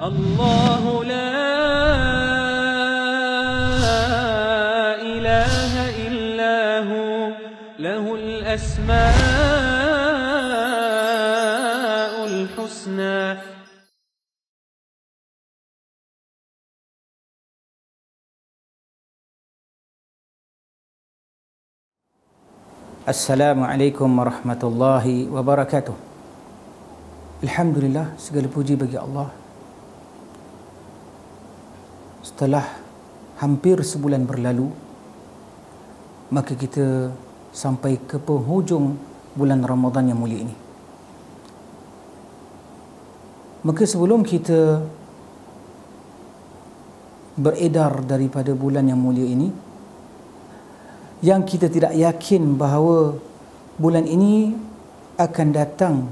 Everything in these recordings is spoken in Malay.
الله لا إله إلا هو له الأسماء الحسنى. As-Salamu 'alaykum Wa-Rahmatullahi Wa-Barakatuh. Alhamdulillah, segala puji bagi Allah. Setelah hampir sebulan berlalu, maka kita sampai ke penghujung bulan Ramadan yang mulia ini. Maka sebelum kita beredar daripada bulan yang mulia ini, yang kita tidak yakin bahawa bulan ini akan datang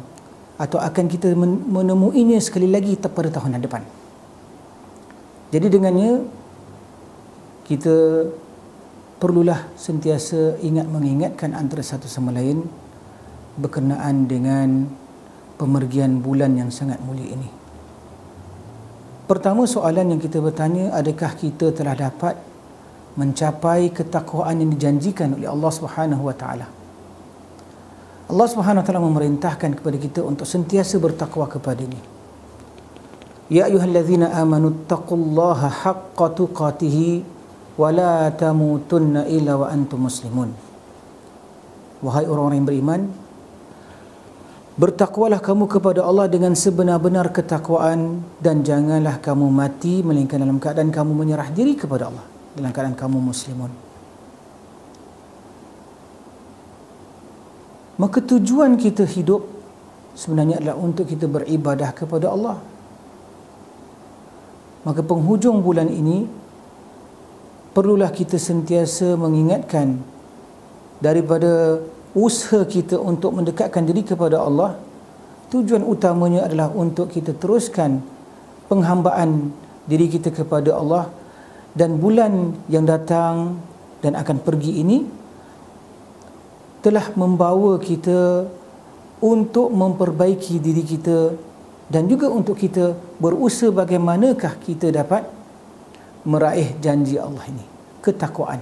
atau akan kita menemuinya sekali lagi pada tahun hadapan. Jadi dengannya, kita perlulah sentiasa ingat mengingatkan antara satu sama lain berkenaan dengan pemergian bulan yang sangat mulia ini. Pertama, soalan yang kita bertanya, adakah kita telah dapat mencapai ketakwaan yang dijanjikan oleh Allah Subhanahu Wa Taala. Allah Subhanahu Wa Taala memerintahkan kepada kita untuk sentiasa bertakwa kepada-Nya. Ya ayyuhallazina amanu taqullaha haqqa tuqatih wa la tamutunna illa wa antum muslimun. Wahai orang-orang yang beriman, bertakwalah kamu kepada Allah dengan sebenar-benar ketakwaan dan janganlah kamu mati melainkan dalam keadaan kamu menyerah diri kepada Allah, dalam keadaan kamu muslimun. Maka tujuan kita hidup sebenarnya adalah untuk kita beribadah kepada Allah. Maka penghujung bulan ini perlulah kita sentiasa mengingatkan daripada usaha kita untuk mendekatkan diri kepada Allah. Tujuan utamanya adalah untuk kita teruskan penghambaan diri kita kepada Allah. Dan bulan yang datang dan akan pergi ini telah membawa kita untuk memperbaiki diri kita dan juga untuk kita berusaha bagaimanakah kita dapat meraih janji Allah ini, ketakwaan.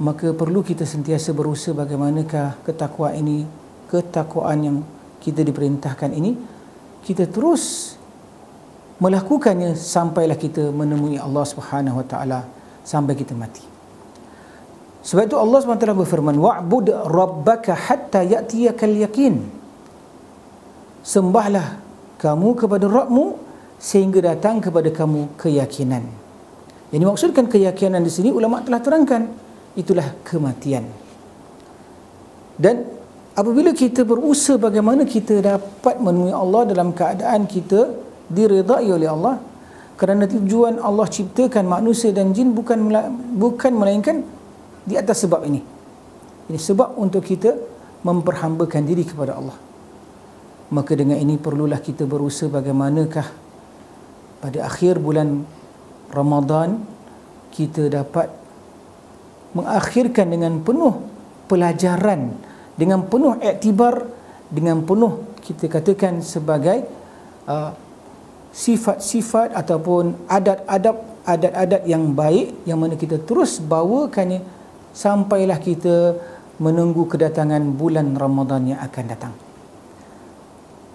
Maka perlu kita sentiasa berusaha bagaimanakah ketakwaan ini, ketakwaan yang kita diperintahkan ini, kita terus melakukannya sampailah kita menemui Allah Subhanahu Wa Taala, sampai kita mati. Sebab itu Allah Subhanahu Wa Taala berfirman, wa'bud rabbaka hatta ya'tiyakal yaqin. Sembahlah kamu kepada Rabbmu sehingga datang kepada kamu keyakinan. Yang dimaksudkan keyakinan di sini ulama telah terangkan, itulah kematian. Dan apabila kita berusaha bagaimana kita dapat menemui Allah dalam keadaan kita diredai oleh Allah, kerana tujuan Allah ciptakan manusia dan jin bukan melainkan di atas sebab ini. Ini sebab untuk kita memperhambakan diri kepada Allah. Maka dengan ini perlulah kita berusaha bagaimanakah pada akhir bulan Ramadan kita dapat mengakhirkan dengan penuh pelajaran, dengan penuh iktibar, dengan penuh kita katakan sebagai sifat-sifat ataupun adat-adat yang baik, yang mana kita terus bawakannya sampailah kita menunggu kedatangan bulan Ramadan yang akan datang.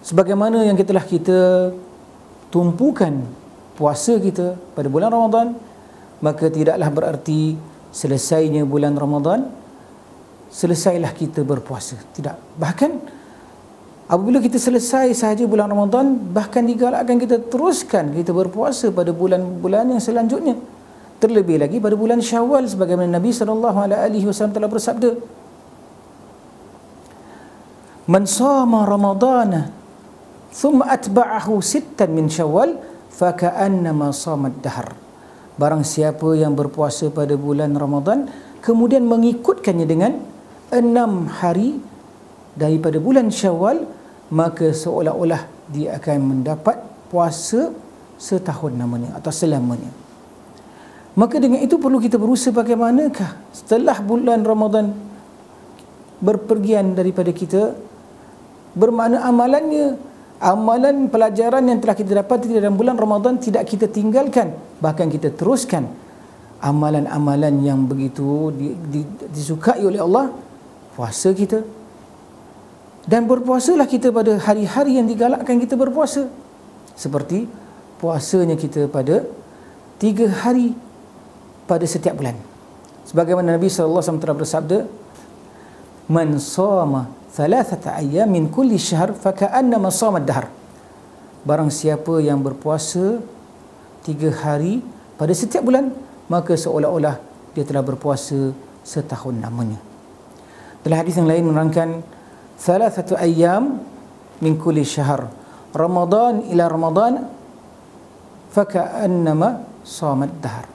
Sebagaimana yang kita tumpukan puasa kita pada bulan Ramadan, maka tidaklah berarti selesainya bulan Ramadan selesailah kita berpuasa. Tidak, bahkan apabila kita selesai sahaja bulan Ramadan, bahkan digalakkan kita teruskan kita berpuasa pada bulan-bulan yang selanjutnya. Terlebih lagi pada bulan Syawal, sebagaimana Nabi SAW telah bersabda, "Man shama Ramadana thumma atba'ahu sittan min Syawal faka'annama shama ad-dahr." Barang siapa yang berpuasa pada bulan Ramadan kemudian mengikutkannya dengan 6 hari daripada bulan Syawal, maka seolah-olah dia akan mendapat puasa setahun namanya atau selamanya. Maka dengan itu perlu kita berusaha bagaimanakah setelah bulan Ramadan berpergian daripada kita, bermakna amalannya amalan pelajaran yang telah kita dapat dalam bulan Ramadan tidak kita tinggalkan, bahkan kita teruskan amalan-amalan yang begitu disukai oleh Allah, puasa kita. Dan berpuasalah kita pada hari-hari yang digalakkan kita berpuasa, seperti puasanya kita pada 3 hari pada setiap bulan, sebagaimana Nabi SAW telah bersabda, man shoma 3 ayam min kulli syahr faka'annama shoma ad-dahr. Barang siapa yang berpuasa 3 hari pada setiap bulan, maka seolah-olah dia telah berpuasa setahun lamanya. Dalam hadis yang lain menerangkan 3 ayam min kulli syahr Ramadan ila Ramadan faka'annama shoma ad-dahr.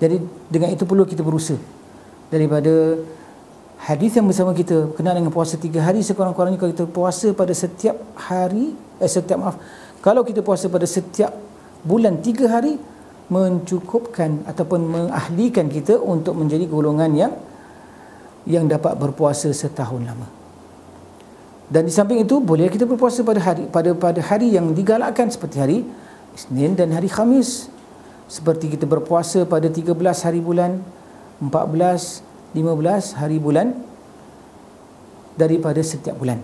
Jadi dengan itu perlu kita berusaha daripada hadis yang bersama kita berkenaan dengan puasa 3 hari sekurang-kurangnya. Kalau kita puasa pada setiap hari, kalau kita puasa pada setiap bulan 3 hari, mencukupkan ataupun mengahlikan kita untuk menjadi golongan yang dapat berpuasa setahun lama. Dan di samping itu boleh kita berpuasa pada hari yang digalakkan seperti hari Isnin dan hari Khamis. Seperti kita berpuasa pada 13 hari bulan, 14, 15 hari bulan daripada setiap bulan.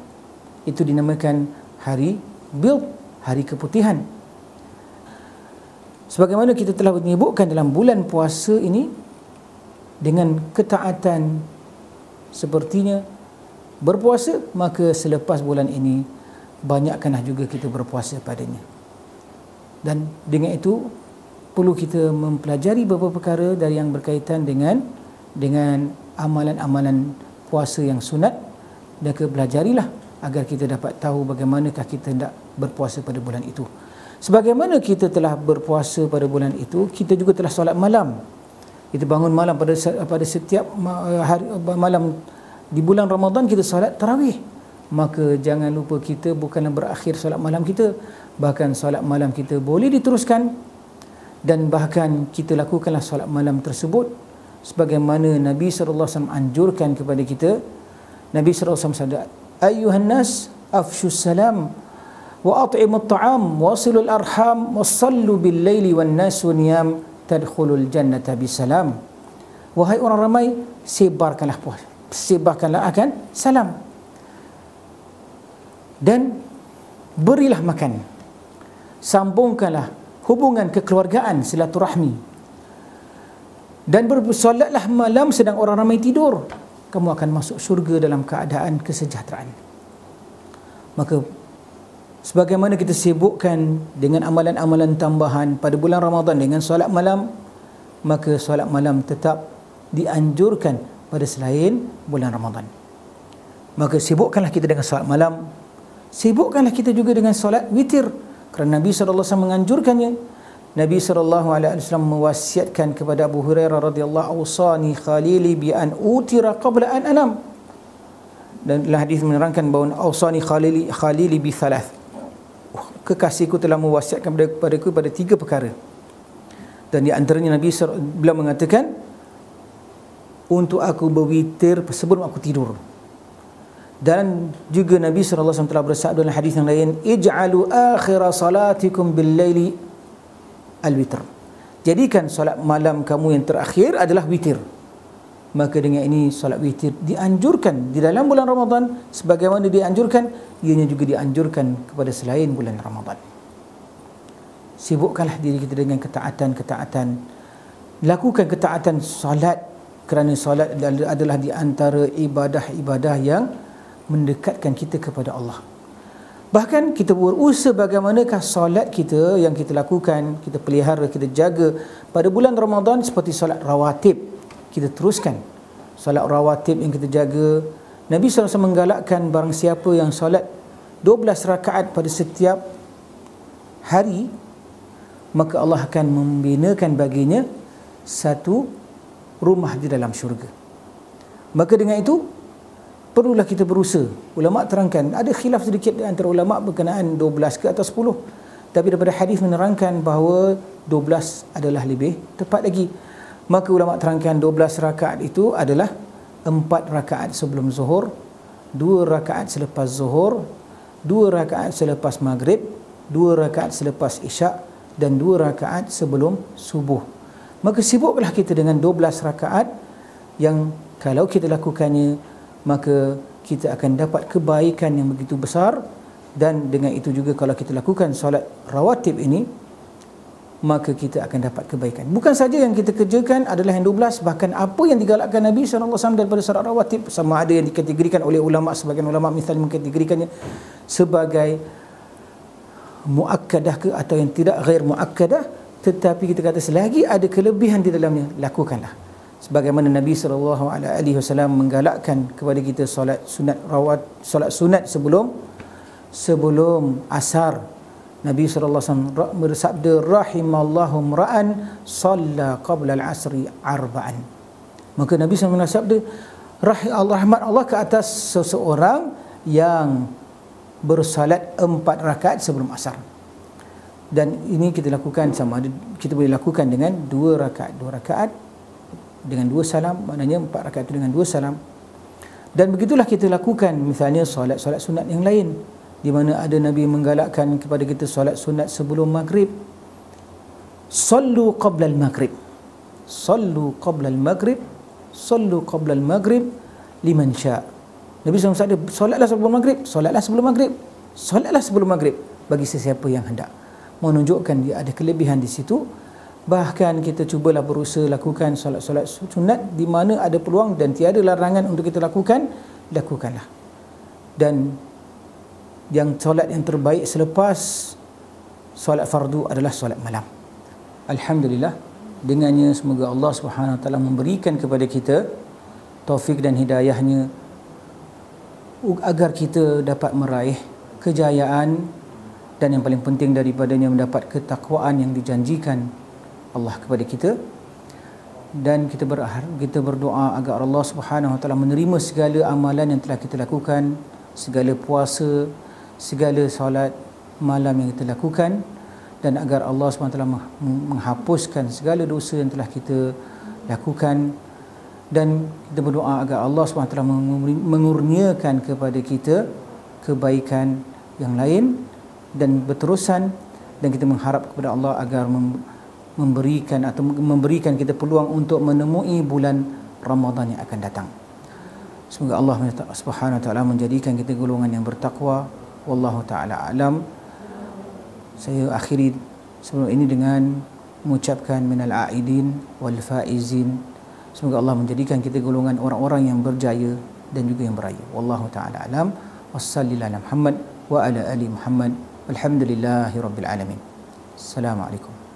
Itu dinamakan hari Bild, hari keputihan. Sebagaimana kita telah menyebutkan dalam bulan puasa ini, dengan ketaatan sepertinya berpuasa, maka selepas bulan ini banyakkanlah juga kita berpuasa padanya. Dan dengan itu perlu kita mempelajari beberapa perkara dari yang berkaitan dengan amalan-amalan puasa yang sunat, dan pelajarilah agar kita dapat tahu bagaimanakah kita hendak berpuasa pada bulan itu. Sebagaimana kita telah berpuasa pada bulan itu, kita juga telah solat malam. Kita bangun malam pada setiap hari, malam di bulan Ramadan kita solat tarawih. Maka jangan lupa kita bukanlah berakhir solat malam kita, bahkan solat malam kita boleh diteruskan. Dan bahkan kita lakukanlah solat malam tersebut sebagaimana Nabi SAW anjurkan kepada kita. Nabi SAW sabda, ayyuhan nas afshus salam wa at'imut ta'am wasilul arham wassallu bil laili wan nasu niyam tadkhulul jannata bisalam. Wahai orang ramai, sebarkanlah puasa, sebarkanlah akan salam, dan berilah makan, sambungkanlah hubungan kekeluargaan, silaturahmi, dan bersolatlah malam sedang orang ramai tidur. Kamu akan masuk syurga dalam keadaan kesejahteraan. Maka sebagaimana kita sibukkan dengan amalan-amalan tambahan pada bulan Ramadan dengan solat malam, maka solat malam tetap dianjurkan pada selain bulan Ramadan. Maka sibukkanlah kita dengan solat malam, sibukkanlah kita juga dengan solat witir, kerana Nabi SAW menganjurkannya. Nabi SAW mewasiatkan kepada Abu Hurairah radhiyallahu awsani khalili bi an utira qabla an anam. Dan dalam hadis menerangkan bahawa awsani khalili bi thalath. Kekasihku telah mewasiatkan kepadaku pada 3 perkara. Dan di antaranya Nabi SAW beliau mengatakan untuk aku berwitir sebelum aku tidur. Dan juga Nabi SAW telah bersabda dalam hadis yang lain, ij'alu akhira salatikum bil-laili al-witr. Jadikan solat malam kamu yang terakhir adalah witir. Maka dengan ini solat witir dianjurkan di dalam bulan Ramadan, sebagaimana dianjurkan, ianya juga dianjurkan kepada selain bulan Ramadan. Sibukkanlah diri kita dengan ketaatan-ketaatan. Lakukan ketaatan solat, kerana solat adalah di antara ibadah-ibadah yang mendekatkan kita kepada Allah. Bahkan kita berusaha bagaimanakah solat kita yang kita lakukan, kita pelihara, kita jaga pada bulan Ramadan, seperti solat rawatib. Kita teruskan solat rawatib yang kita jaga. Nabi SAW menggalakkan barang siapa yang solat 12 rakaat pada setiap hari, maka Allah akan membinakan baginya 1 rumah di dalam syurga. Maka dengan itu perlulah kita berusaha. Ulama terangkan, ada khilaf sedikit antara ulama berkenaan 12 ke atau 10. Tapi daripada hadis menerangkan bahawa 12 adalah lebih tepat lagi. Maka ulama terangkan 12 rakaat itu adalah 4 rakaat sebelum zuhur, 2 rakaat selepas zuhur, 2 2 rakaat selepas maghrib, 2 rakaat selepas isyak dan 2 rakaat sebelum subuh. Maka sibuklah kita dengan 12 rakaat yang kalau kita lakukannya maka kita akan dapat kebaikan yang begitu besar. Dan dengan itu juga kalau kita lakukan solat rawatib ini maka kita akan dapat kebaikan. Bukan saja yang kita kerjakan adalah yang 12, bahkan apa yang digalakkan Nabi SAW daripada solat rawatib, sama ada yang dikategorikan oleh ulama, sebagian ulama misalnya mengkategorikannya sebagai muakkadah ke atau yang tidak ghair muakkadah, tetapi kita kata selagi ada kelebihan di dalamnya lakukanlah, sebagaimana Nabi SAW menggalakkan kepada kita solat sunat rawat, solat sunat sebelum asar. Nabi SAW bersabda, rahimallahu ra'an salla qabla al-asri arba'an. Maka Nabi SAW bersabda, rahmat Allah ke atas seseorang yang bersalat 4 rakaat sebelum asar. Dan ini kita lakukan sama ada kita boleh lakukan dengan 2 rakaat dengan 2 salam, maknanya 4 rakaat itu dengan 2 salam. Dan begitulah kita lakukan misalnya solat sunat yang lain, di mana ada Nabi menggalakkan kepada kita solat sunat sebelum maghrib. Sallu qabla al-maghrib, sallu qabla al-maghrib, sallu qabla al-maghrib liman syaa'. Nabi SAW ada solatlah sebelum maghrib, solatlah sebelum maghrib, solatlah sebelum maghrib bagi sesiapa yang hendak. Menunjukkan dia ada kelebihan di situ. Bahkan kita cubalah berusaha lakukan solat-solat sunat di mana ada peluang dan tiada larangan untuk kita lakukan, lakukanlah. Dan yang solat yang terbaik selepas solat fardu adalah solat malam. Alhamdulillah, dengannya semoga Allah SWT memberikan kepada kita taufik dan hidayahnya agar kita dapat meraih kejayaan dan yang paling penting daripadanya mendapat ketakwaan yang dijanjikan Allah kepada kita. Dan kita berdoa agar Allah Subhanahu Wa Taala menerima segala amalan yang telah kita lakukan, segala puasa, segala solat malam yang kita lakukan, dan agar Allah Subhanahu Wa Taala menghapuskan segala dosa yang telah kita lakukan. Dan kita berdoa agar Allah SWT mengurniakan kepada kita kebaikan yang lain dan berterusan. Dan kita mengharap kepada Allah agar memberikan kita peluang untuk menemui bulan Ramadan yang akan datang. Semoga Allah Subhanahu Wa Taala menjadikan kita golongan yang bertakwa. Wallahu ta'ala alam. Saya akhiri sebelum ini dengan mengucapkan minal a'idin wal faizin. Semoga Allah menjadikan kita golongan orang-orang yang berjaya dan juga yang beraya. Wallahu ta'ala alam. Wassallallahu ala Muhammad wa ala ali Muhammad. Alhamdulillahi rabbil alamin. Assalamualaikum.